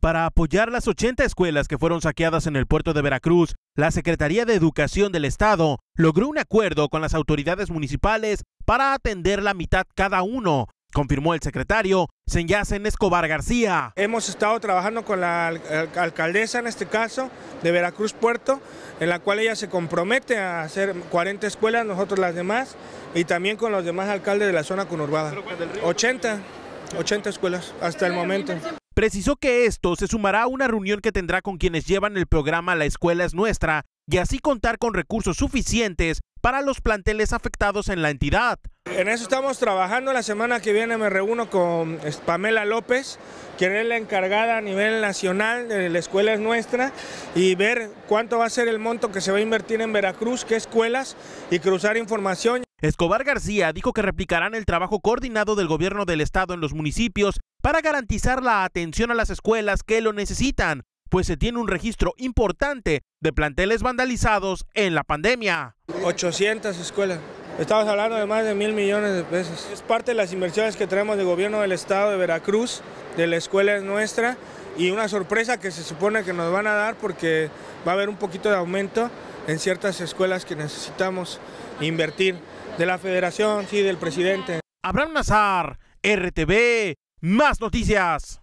Para apoyar las 80 escuelas que fueron saqueadas en el puerto de Veracruz, la Secretaría de Educación del Estado logró un acuerdo con las autoridades municipales para atender la mitad cada uno, confirmó el secretario Zenyazen Escobar García. Hemos estado trabajando con la alcaldesa, en este caso, de Veracruz Puerto, en la cual ella se compromete a hacer 40 escuelas, nosotros las demás, y también con los demás alcaldes de la zona conurbada. 80 escuelas hasta el momento. Precisó que esto se sumará a una reunión que tendrá con quienes llevan el programa La Escuela es Nuestra y así contar con recursos suficientes para los planteles afectados en la entidad. En eso estamos trabajando. La semana que viene me reúno con Pamela López, quien es la encargada a nivel nacional de La Escuela es Nuestra, y ver cuánto va a ser el monto que se va a invertir en Veracruz, qué escuelas, y cruzar información. Escobar García dijo que replicarán el trabajo coordinado del gobierno del estado en los municipios para garantizar la atención a las escuelas que lo necesitan, pues se tiene un registro importante de planteles vandalizados en la pandemia. 800 escuelas. Estamos hablando de más de 1.000 millones de pesos. Es parte de las inversiones que traemos del gobierno del estado de Veracruz, de La Escuela es Nuestra, y una sorpresa que se supone que nos van a dar porque va a haber un poquito de aumento en ciertas escuelas que necesitamos invertir. De la federación, sí, del presidente. Abraham Nazar, RTV, más noticias.